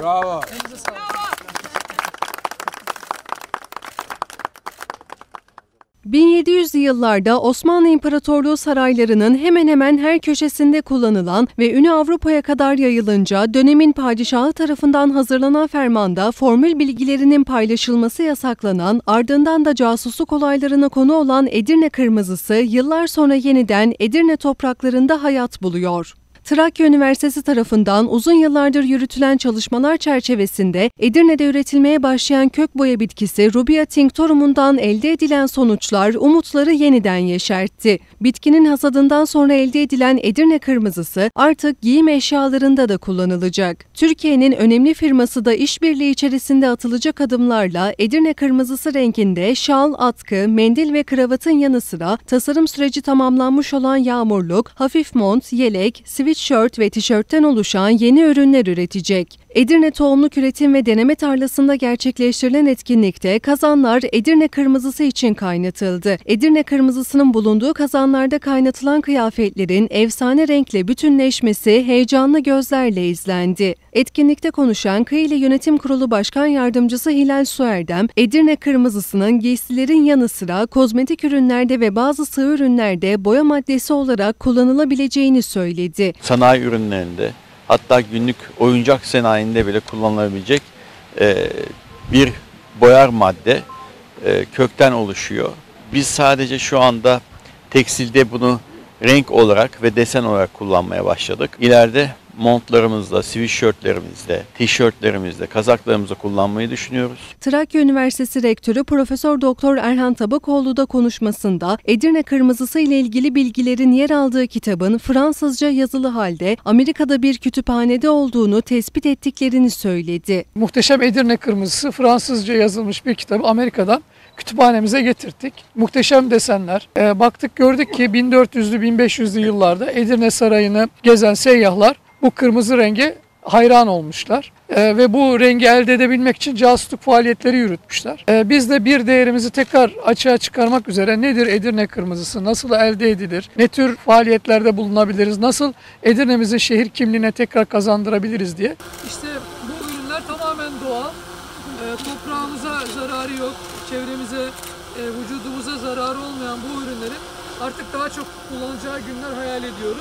Bravo. Bravo. 1700'lü yıllarda Osmanlı İmparatorluğu saraylarının hemen hemen her köşesinde kullanılan ve ünü Avrupa'ya kadar yayılınca dönemin padişahı tarafından hazırlanan fermanda formül bilgilerinin paylaşılması yasaklanan, ardından da casusluk olaylarına konu olan Edirne Kırmızısı yıllar sonra yeniden Edirne topraklarında hayat buluyor. Trakya Üniversitesi tarafından uzun yıllardır yürütülen çalışmalar çerçevesinde Edirne'de üretilmeye başlayan kök boya bitkisi Rubia tinctorumundan elde edilen sonuçlar umutları yeniden yeşertti. Bitkinin hasadından sonra elde edilen Edirne kırmızısı artık giyim eşyalarında da kullanılacak. Türkiye'nin önemli firması da işbirliği içerisinde atılacak adımlarla Edirne kırmızısı renginde şal, atkı, mendil ve kravatın yanı sıra tasarım süreci tamamlanmış olan yağmurluk, hafif mont, yelek, sivil tişört ve tişörtten oluşan yeni ürünler üretecek. Edirne Tohumluk Üretim ve Deneme Tarlası'nda gerçekleştirilen etkinlikte kazanlar Edirne kırmızısı için kaynatıldı. Edirne kırmızısının bulunduğu kazanlarda kaynatılan kıyafetlerin efsane renkle bütünleşmesi heyecanlı gözlerle izlendi. Etkinlikte konuşan Kıyılı Yönetim Kurulu Başkan Yardımcısı Hilal Suerdem, Edirne kırmızısının giysilerin yanı sıra kozmetik ürünlerde ve bazı sığ ürünlerde boya maddesi olarak kullanılabileceğini söyledi. Sanayi ürünlerinde, hatta günlük oyuncak sanayinde bile kullanılabilecek bir boyar madde kökten oluşuyor. Biz sadece şu anda tekstilde bunu renk olarak ve desen olarak kullanmaya başladık. İleride montlarımızla, sweatshirtlerimizle, tişörtlerimizle, kazaklarımızla kullanmayı düşünüyoruz. Trakya Üniversitesi Rektörü Profesör Doktor Erhan Tabakoğlu da konuşmasında Edirne Kırmızısı ile ilgili bilgilerin yer aldığı kitabın Fransızca yazılı halde Amerika'da bir kütüphanede olduğunu tespit ettiklerini söyledi. Muhteşem Edirne Kırmızısı Fransızca yazılmış bir kitabı Amerika'dan kütüphanemize getirdik. Muhteşem desenler. Baktık gördük ki 1400'lü 1500'lü yıllarda Edirne Sarayı'nı gezen seyyahlar bu kırmızı renge hayran olmuşlar ve bu rengi elde edebilmek için casusluk faaliyetleri yürütmüşler. Biz de bir değerimizi tekrar açığa çıkarmak üzere nedir Edirne kırmızısı, nasıl elde edilir, ne tür faaliyetlerde bulunabiliriz, nasıl Edirne'mizi şehir kimliğine tekrar kazandırabiliriz diye. İşte bu ürünler tamamen doğal, toprağımıza zararı yok, çevremize, vücudumuza zararı olmayan bu ürünlerin artık daha çok kullanacağı günler hayal ediyoruz.